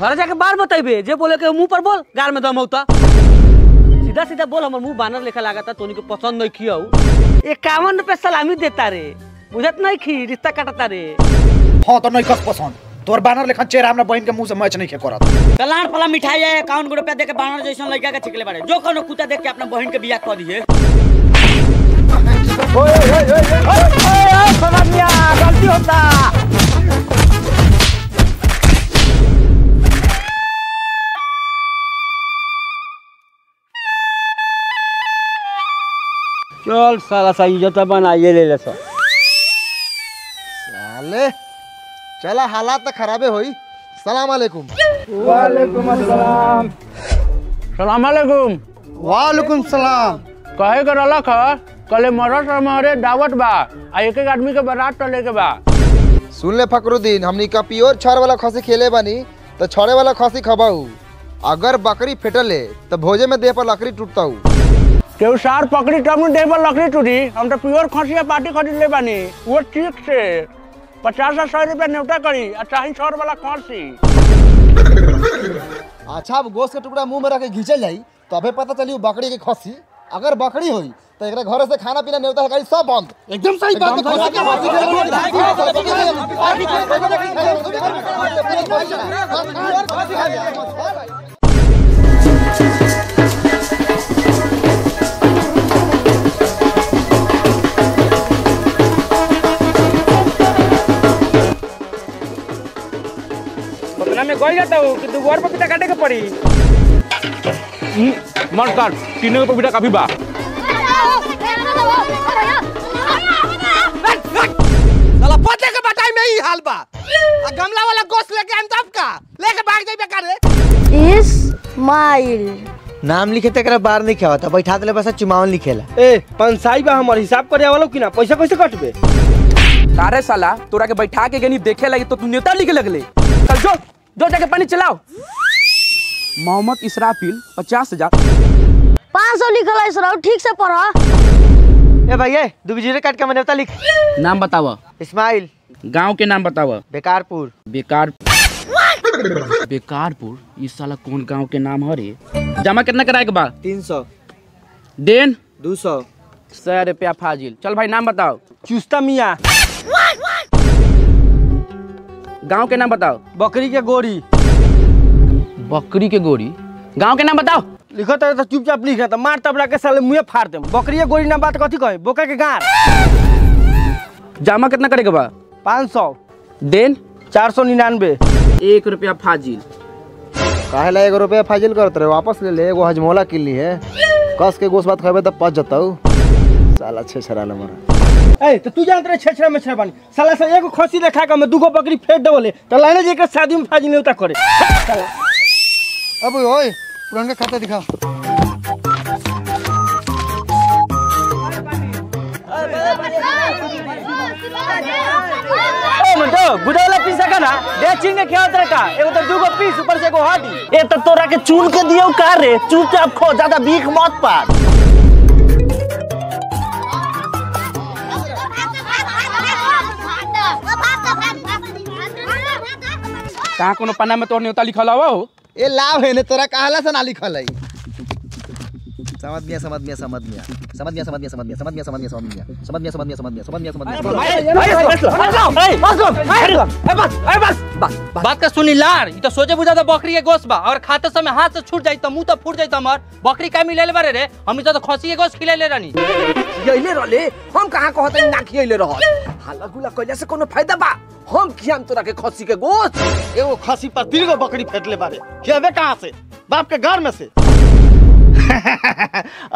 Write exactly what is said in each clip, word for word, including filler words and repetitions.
घर जाके बार बताइबे जे बोले के मुंह पर बोल गार में दम होता। सीधा सीधा बोल, हमर मुंह बानर लेखा लागता, तोनी के पसंद नहीं कियौ। इक्यावन रुपए सलामी देता रे, बुझत नहीं खी रिश्ता काटता रे। हां तो नहीं कस पसंद तोर बानर लेखन चेहरा हमरा बहन के मुंह से मैच नहीं के करत। कलाड़ वाला मिठाई है इक्यावन गो रुपया दे के बानर जैसन लइका के छिकले बारे, जो कोनो कुत्ता देख के अपना बहन के बियाह क दिए। ओए ओए ओए ओए सलामिया गलती होता। चल साला सही जता बनाइए ले ले सो साले। चला हालात तो खराबे होई। सलाम अलैकुम। वालेकुम अस्सलाम। सलाम अलैकुम। वालेकुम सलाम। कहे के रलख कले मरत हमारे दावत बा, आ एक एक आदमी के बारात टले के बा। सुन ले फकरुद्दीन, हमनी का प्योर छड़ वाला खसी खेले बानी तो छड़े वाला खसी खबाऊ, अगर बकरी फेटले तो भोजे में देह पर लकड़ी टूटताऊ। केहू सार पकड़ी तब न देह पर लकड़ी टूटी। हम तो प्योर खसी पार्टी खरीद ले बानी, वो ठीक से पचास सौ रुपया न्यूटा करी। अच्छा ही सौ वाला कौन सी? अच्छा अब गोश्त का टुकड़ा मुंह में रख के घींचल जाई तो अबे पता चली बकरी के खसी। अगर बकरी होई तो एकरा घर से खाना पीना न्यूटा करी सब बंद। एकदम सही बात है। खसी का कोई जाता हूं कि दुगोर पपीता काटे के पड़ी। मत काट, तीन गो पपीता काफी बा। साला पते के बटाई में ही हाल बा, आ गमला वाला गोश्त लेके हम तब का लेके भाग जाई बेकार रे। इस माइल नाम लिखे तकरा बार नहीं खावत, बैठा देले बस चुमावन लिखेला। ए पंसाई बा, हमर हिसाब करे वाला कि ना पैसा कैसे कटबे? सारे साला तोरा के बैठा के गनी देखे लगी तो तू नेता लिखे लगले। चल जो दो जाके पानी चलाओ। मोहम्मद इसराफिल पचास हजार पाँच सौ लिखल इसराफिल, ठीक से पढ़। ए भैया दो जीरो काट के मैंने लिख। नाम बतावा। इस्माइल। गांव के नाम बतावा। बेकारपुर। बेकार बेकारपुर ये साला कौन गांव के नाम है रे? जमा कितना कराए के बा? तीन सौ। देन दो सौ। सौ रुपया फाजिल। चल भाई नाम बताओ। चुस्ता मिया। गांव के नाम बताओ। बकरी के गोरी। बकरी के गोरी गांव के नाम बताओ। लिखो तो चुपचाप लिख तो मार तबला के साले मुंह फाड़ दे। बकरी के गोरी ना बात कथी कहे? बोका के गार। जमा कितना करे के बा? पाँच सौ। देन चार सौ निन्यानवे। एक रुपया फाजिल। काहेला एक रुपया फाजिल करते रहे? वापस ले ले, एगो हजमोला किल्ली है, कस के गोश्त बात खेबे तो पच जताऊ। साला छे छरा नंबर। ए तो तू जानत रे छेछरा में छेछरा पानी साला से एगो खसी देखा के मैं दुगो बकरी फेट देवले त लाने जे के शादी में फाजी नेउता करे। अब ओए पुराना खाता दिखा। ओ मंडो गुदावला पीसा का ना दे चिंगे खेवत रे का, एगो तो दुगो पीस ऊपर से एगो हाडी। ए त तोरा के चून के दियो का रे, चुपचाप खो, ज्यादा भीख मत पाड़। कहाँ कोनो पन्ना में तोर नेता लिखल हवा हो? ए लाव है ने तोरा कहला से ना लिखल है। समझ मिया समझ मिया समझ मिया समझ मिया समझ मिया समझ मिया समझ मिया समझ मिया समझ मिया समझ मिया समझ मिया समझ मिया समझ मिया समझ मिया। ए बस ए बस बात का सुनी लार, ई तो सोचे बुझा तो बकरी के गोश्त बा और खाते समय हाथ से छूट जाई त मुंह त फूट जाई त हमर। बकरी का मिलेले बारे रे, हमनी तो खसी के गोश्त खिलेले रानी यइले रहले। हम कहां कहत ना खियले रहल हल्ला गुला कइला से कोनो फायदा बा? हम खियाम तोरा के खसी के गोश्त। एगो खसी पर तीन गो बकरी फेटले बारे, खियाबे कहां से? बाप के घर में से।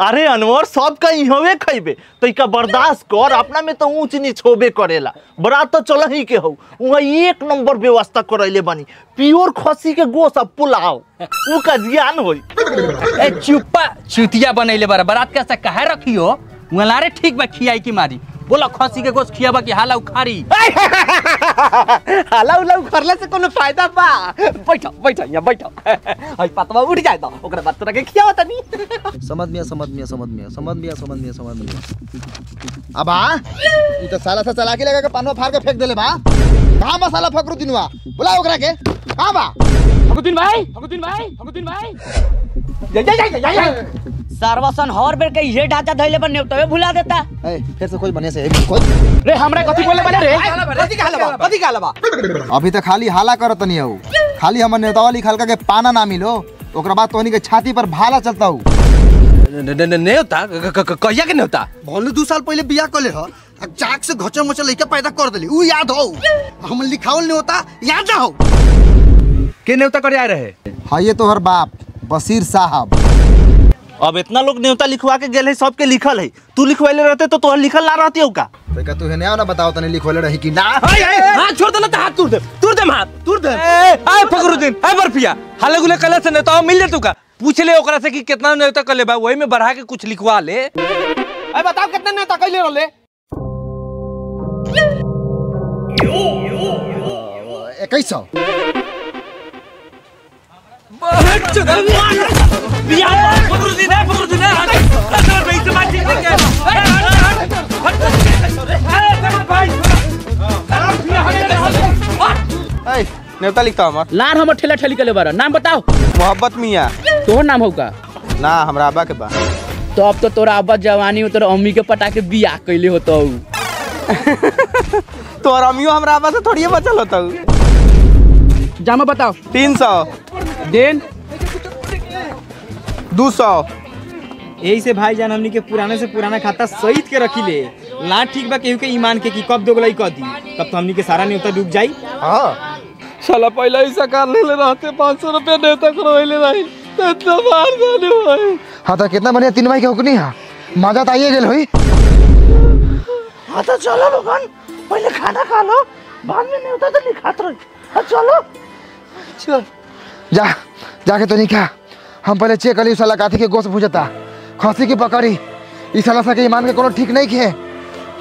अरे अनवर सब का इहवे खइबे तो इका बर्दाश्त कर, अपना में तो ऊंच नीच होबे करेला। बरात तो चल ही के हो, वहां एक नंबर व्यवस्था करैले बानी, प्योर खसी के गोश्त अब पुलाव उ का ज्ञान होई। ए चुप्पा चुतिया बनैले बारा, बरात कैसे कहे रखियो उलारे? ठीक बा खियाई की मारी बोला खसी के गोश्त खियाबा की हाला उखारी। हाला उला उखरले से कोनो फायदा बा? बैठो बैठो यहां बैठो, हई पतवा उठ जाए तो ओकरा बात तोरा के खियाव तनी। समझ में समझ में समझ में समझ में समझ में समझ में। अब आ ई तो साला सा चला के लगा के पानवा फाड़ के फेंक देले बा। कहां मसाला फकरुद्दीनवा बुला ओकरा के। हां बा फगुद्दीन भाई फगुद्दीन भाई फगुद्दीन भाई जय जय जय सर्वसन हर बेर के ये ढांचा धइले पर नेवतवे भुला देता ए फिर से कोई बने से कोई रे हमरा कथि बोले बने रे कथि कहलबा कथि कहलबा अभी तो खाली हाला करत नहीं हो खाली हमर नेतावाली खलका के पाना ना मिलो ओकरा बाद तोनी के छाती पर भाला चलता हो नेवता कहिया के नेवता भले दो साल पहले बियाह कले ह जाक से घचर मचर लइका पैदा कर देली उ याद हो हम लिखावल नहीं होता याद ना हो के नेवता कर आए रहे हां ये तोहर बाप बशीर साहब अब इतना लोग नेवता लिखवा के गेल है सब के लिखल है तू लिखवाइले रहते तो तोहर लिखल ना रहती होका तो का तू है ना बताओ तने लिखवाइले रही कि ना हां छोड़ देला त हाथ तोड़ दे तोड़ दे हाथ तोड़ दे ए फखरुद्दीन ए बर्फिया हाले गुले कला से नेता मिल ले तूका पूछ ले ओकरा से कि कितना नेवता कर ले बा वही में बढ़ा के कुछ लिखवा ले ए बताओ कितना नेवता कइले रहले इक्कीस सौ नेवता लिखता हमार लार हमर ठेला ठेली कले बारा नाम बताओ मोहब्बत मियां तोहर नाम होगा ना हमरा अब्बा के बा तो अब तो तोरा अब्बा जवानी हो तोर अम्मी के पटा के बियाह कइले होतौ तोर अम्मीओ हमरा अब्बा से थोड़िए बचल होतौ जामा बताओ तीन सौ देन दो सौ यही से भाई जान हमनी के पुराने से पुराना खाता सहित के रखी ले ना ठीक बा केहू के ईमान के कि कब दोगलाई क दी तब तो हमनी के सारा नेता डूब जाई हां साला पहला ही सरकार ले ले रहते पाँच सौ रुपया नेता करवैले रही इतना मार जाने होई हां तो कितना बनिया तीन भाई के हुकनी हां मजा त आइए गेल होई हां तो चलो लोगन पहले खाना खा लो बाद में नेता तो लिखात रही हां चलो चल जा जाके तो नहीं क्या हम पहले चेक करी साला काथी के गोश्त भुजता खसी की पकड़ी इस साला सा के ईमान के कोनो ठीक नहीं खे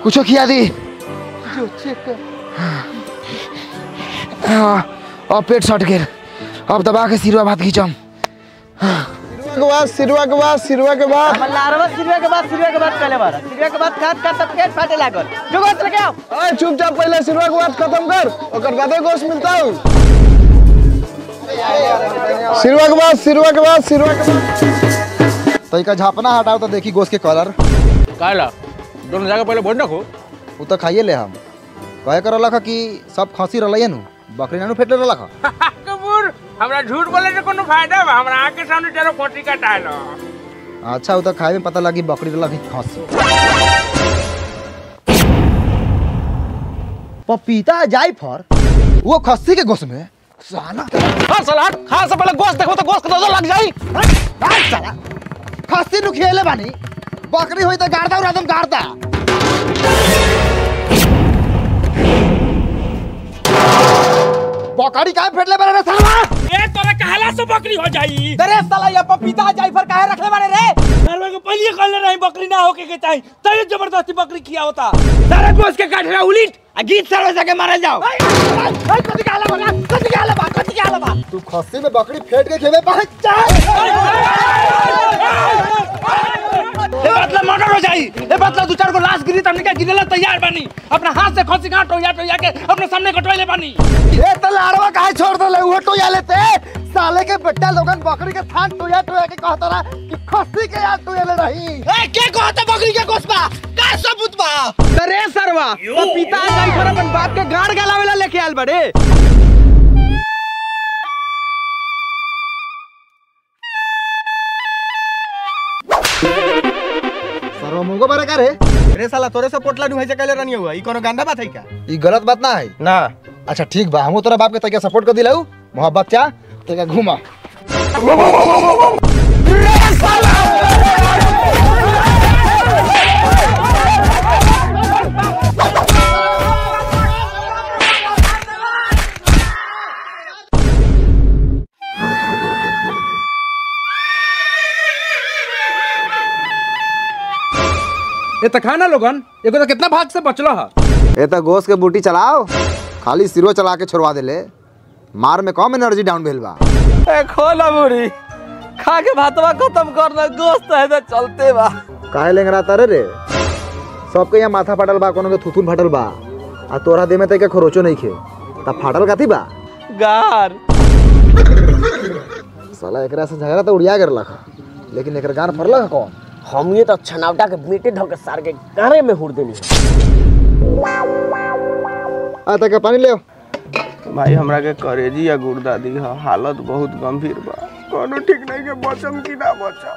कुछो खिया दी जो चेक कर हां अब पेट सट गेल अब दबा के सिरवा भात खिचम सिरवा के बाद सिरवा के बाद लारवा सिरवा के बाद सिरवा के बाद चले बार सिरवा के बाद खात खात तब पेट फाटे लागल जोगोस लेके आओ ओए चुपचाप पहले सिरवा के बाद खत्म कर ओकर बादे गोश्त मिलताऊ सिरवा के बाद सिरवा के बाद सिरवा के बाद तई का झापना हटाओ तो देखी गोश्त के कलर काला दोनों जगह पहले बोल रखो उ तो खाइए ले हम कहे कर रखा कि सब खसी रहलैन बकरी नानु फेटले रखा कबूर हमरा झूठ बोले से कोनो फायदा बा हमरा आके सामने चलो कोटी काटालो अच्छा उ तो खाए में पता लगी बकरी रखी खसी पपीता जायफल वो खसी के गोश्त में साला हां साला खा से पहले गोश्त देखो तो गोश्त का दर्द लग जाई हां साला खस्सी नु खेले बानी बकरी होई त गाड़दा और एकदम गाड़दा बकरी काहे फेटले बारे रे साला ए तोरा कहला से बकरी हो जाई अरे साला ये पपीता जायफल काहे रखले बारे रे सरवे को पहले कहले नहीं बकरी ना होके के चाहि तय जबरदस्ती बकरी खिया होता सारा गोश्त के काटरा उलीट आ गीत सरवे जाके मारल जाओ ए कथि कहला बोला कथि कहला बा कथि कहला बा तू खस्सी में बकरी फेट के खेबे बा जा ए बतला मर्डर हो जाई ए बतला दो चार को लाश गिरी त हमने के गिनेला तैयार बानी अपना हाथ से खस्सी का टोया टोया के अपने सामने कटवाइले बानी ए त लाड़वा काहे छोड़ देले उ टोया लेते साले के बेटा लोगन बकरी के थान टोया टोया के कहतरा कि खस्सी के यार टोया ले रही ए के कहत बकरी के गोसबा का सबूत बा अरे सरवा पपीता जायफल अपन बाप के गाड़ गलावेला लेके आल बड़े सरवा मुंगो बारे का रे अरे साला तोरे से पोटला नु भाई से कहले रहनी हुआ ई कोनो गंदा बात है का ई गलत बात ना है ना अच्छा ठीक बा हमहु तोरा बाप के तइका सपोर्ट कर दिलाऊ मोहब्बत चा तइका घुमा रे साला ए त खाना लोगन एगो तो कितना भाग से बचलो है ए त गोश्त के बूटी चलाओ खाली सिरो चला के छोड़वा देले मार में कम एनर्जी डाउन भेल बा ए खोला बूरी खा के भातवा खत्म करना गोश्त है त चलते बा काहे लेंगरा तारे रे सबके यहां माथा फाटल बा कोनो के थुथुन फाटल बा आ तोरा दे में त के खरोचो नहीं खे त फाटल काथी बा गार साला एकरा से झगड़ा तो उड़िया कर लख, लेकिन एकरा गान पर लख कौन? हम ये तो छनावटा के बेटे ढक के सार के गारे में हुड़ देनी है। आ तक पानी ले भाई, हमरा के करेजी या गुर्दा दी हालत बहुत गंभीर बा, कोनो ठीक नहीं के बचम की ना बचम।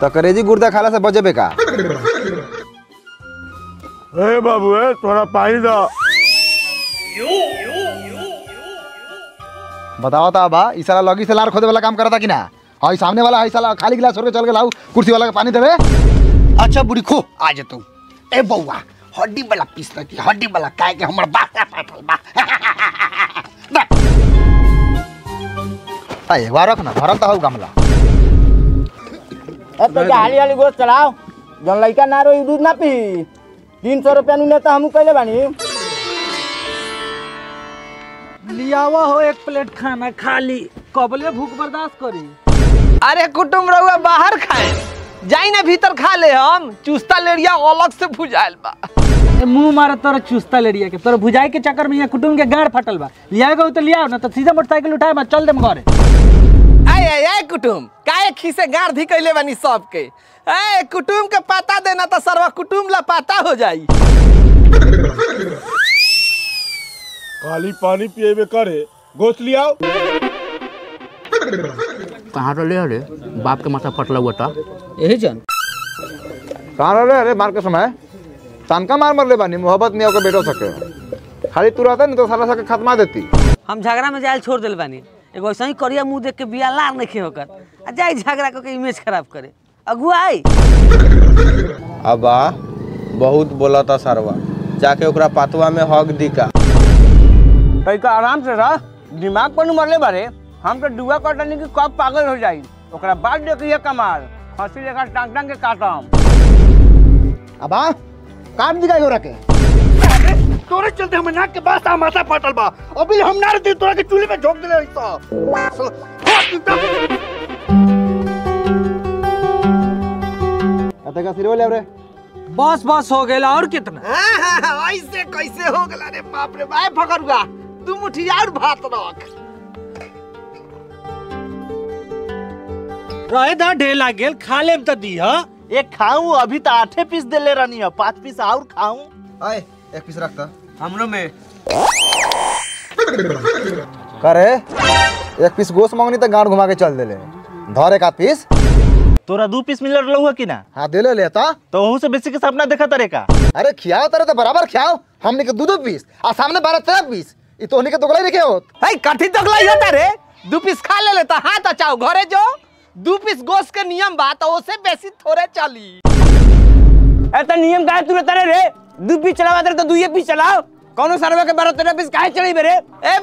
तो करेजी गुर्दा खाला से बचबे का? ए बाबू ए तोरा पानी दा। बताओ ता बा ई साला लगी से लार खोदे वाला काम करता कि ना? हां ई सामने वाला है साला खाली गिलास छोड़ के चल के लाऊ कुर्सी वाला का पानी देबे। अच्छा बुढ़ी खो आ जा तू। ए बौआ हड्डी वाला पीस की हड्डी वाला काहे के हमर बासा पाठल बा। आ एक बार रख ना भरल त हो गमला। अब तो हाली हाली गोस चलाओ जन लइका ना रो दूध ना पी। तीन सौ रुपया नु नेता हम कइले बानी। लियावा हो एक प्लेट खाना खाली, कबले भूख बर्दाश्त करी। अरे कुटुम रहुआ बाहर खाए जाई ना, भीतर खा ले। हम चुस्ता लेड़िया अलग से भुजायल बा। मुंह मारा तोरा चुस्ता लेड़िया के, तोरा भुजाई के चक्कर में ये कुटुम के गाड़ फटल बा। लियाएगा तो लियाओ ना, तो सीधा मोटरसाइकिल उठाए मैं चल देम घरे। आय आय आय कुटुम काहे खिसे गाड़ धी कइले बानी सबके? ए कुटुम के पता देना तो सरवा कुटुम ला पता हो जाई। खाली पानी पिएबे करे गोश्त लियाओ। कहाँ ले अरे बाप के माथा फटला हुआ था यही जान कहाँ ले अरे मार के समय तानका मार मर ले बानी। मोहब्बत में आके बैठो सके खाली तू रहता नहीं तो साला सके खत्मा देती। हम झगड़ा में जाल छोड़ दिल बानी, एगो ऐसा ही करिया मुंह देख के बिया लार नहीं होकर जाए झगड़ा को के इमेज खराब करे अगुआ आई। अबा बहुत बोला था सरवा जाके ओकरा पातवा में हक दिका। तैका आराम से रह, दिमाग पर मरले बारे। हम तो दुआ कटने की कब पागल हो जाई ओकरा बाद देखिए कमाल हंसी लेकर टांग टांग के काटम। अबा काम दिखाई हो रखे तोरे चलते हम नाक के बासा माथा फटल बा। अभी हम ना दे तोरा के चूल्हे में झोंक देले तो अतका सिरवा ले रे। बस बस हो गेला और कितना? हां ऐसे कैसे हो गेला रे बाप रे भाई फकरुआ तू मुठी और भात रख रहे दा ढेला गेल खा लेम त दी। ह एक खाऊ अभी त आठे पीस देले रहनी ह, पांच पीस और खाऊ। ओए एक पीस रख त हमरो में करे। एक पीस गोश मांगनी त गांड घुमा के चल देले धर एक आध पीस। तोरा दो पीस मिलल रहलौ कि ना? हां देले लेता तो ओहू से बेसी के सपना देखा तरे का। अरे खियाओ तरे त बराबर खियाओ, हमनी के दो दो पीस आ सामने बारह तेरह पीस ई तोहनी के दोगलाई रखे होत। हे कथि दोगलाई होता रे? दो पीस खा ले लेता हां त चाओ घरे जो। दो पीस गोश्त के नियम बात ओसे बेसी थोड़े चली। ए त नियम काहे तू तरे रे? दो पीस चलावा तरे त दुइये पीस चलाओ, कोनो सरवे के बारह तेरह पीस काहे चली बेरे? ए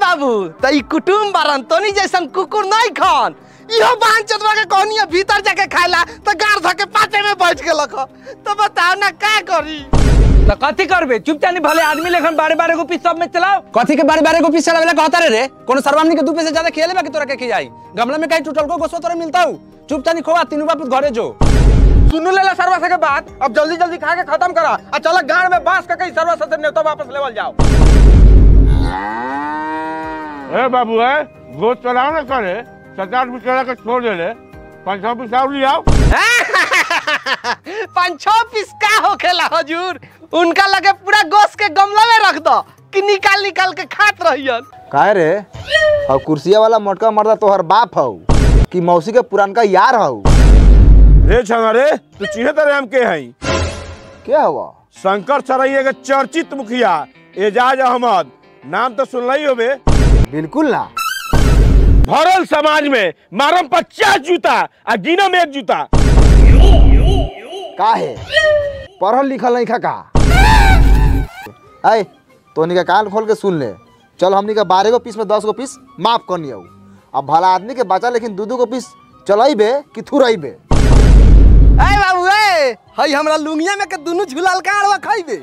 बाबू त ई कुटुम बारन तोनी जैसन कुकुर नहीं खान। यो बांचतवा के कोनी भीतर जाके खाला त गार ध के पाछे में बैठ के लख, तो बताओ ना का करी? त कथि करबे चुपचाप भले आदमी लेखन बारे-बारे को पीस सब में चलाओ। कथि के बारे-बारे को पीस चलावेला कहता रे रे? कोनो सरवामनी के दू पैसे ज्यादा खेलेबा कि तोरा के खिया जाई? गमला में काई टूटल को गोसो तोरा मिलताऊ। चुपचाप खोवा तीनू बाप घरे जो। सुनु लेला सरवा से के बात, अब जल्दी-जल्दी खा के खत्म करा आ चला गांड में बांस के कई सरवा से नेता वापस लेवल जाओ। ए बाबू ए गोस चलाओ ना करे सचार बिचारा के छोड़ दे ले। पांच पीस और ले आओ। पांच पीस का होखेला हुजूर? उनका लगे पूरा गोश्त के गमला में रख दो कि निकाल निकाल के खात रहियन। काहे रे और कुर्सिया वाला मोटका मर्दा तोहर बाप हौ कि मौसी के पुरानका यार हौ? रे छना रे तू चिन्हे त रे हम के हई? के हवा? शंकर चरैया के चर्चित मुखिया एजाज अहमद, नाम तो सुनलई होबे? बिल्कुल ना। भरल समाज में मारम पचास जूता आ गिना में एक जूता। काहे पढ़ल लिखल नहीं खा का? आए तोनी का कान खोल के सुन ले, चल हमनी का बारह गो पीस में दस गो पीस माफ करनी आऊ। अब भला आदमी के बचा लेकिन दू दू गो पीस चलाइबे कि थुराइबे? ए बाबू ए हई हमरा लुंगिया में के दुनु झुलाल काड़वा खाइबे।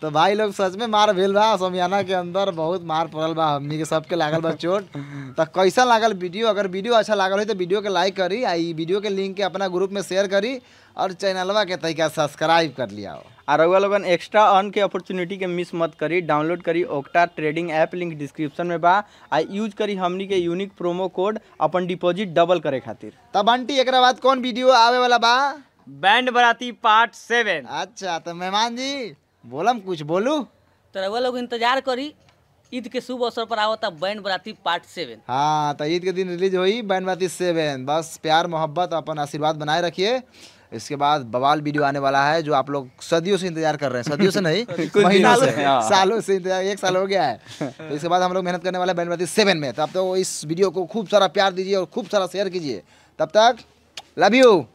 तो भाई लोग सच में मार भेल बा समियाना के अंदर, बहुत मार पड़ल बा, हमनी के सबके लागल बा चोट। तो कैसा लागल वीडियो? अगर वीडियो अच्छा लागल हो तो वीडियो के लाइक करी, आई वीडियो के लिंक के अपना ग्रुप में शेयर करी और चैनलवा के तरीका सब्सक्राइब कर लिया। और रउआ लोगन एक्स्ट्रा अर्न के अपॉर्चुनिटी के मिस मत करी, डाउनलोड करी Octa trading app, link description में बा, आ यूज करी हमनी के यूनिक प्रोमो कोड अपन डिपॉजिट डबल करे खातिर। तब आंटी एक बाद कौन वीडियो आवे वाला बा? बैंड बराती पार्ट सेवन। अच्छा तो मेहमान जी बोलम कुछ बोलू तो रउआ लोग इंतजार करी, ईद के शुभ अवसर पर आवता बैंड बराती पार्ट सेवन। हाँ तो ईद के दिन रिलीज हुई बैंड बराती सेवन। बस प्यार मोहब्बत अपन आशीर्वाद बनाए रखिए। इसके बाद बवाल वीडियो आने वाला है जो आप लोग सदियों से इंतजार कर रहे हैं। सदियों से नहीं महीनों से, सालों से इंतजार, एक साल हो गया है। तो इसके बाद हम लोग मेहनत करने वाले हैं बैंड बराती सेवन में। तब तक तो इस वीडियो को खूब सारा प्यार दीजिए और खूब सारा शेयर कीजिए। तब तक लव यू।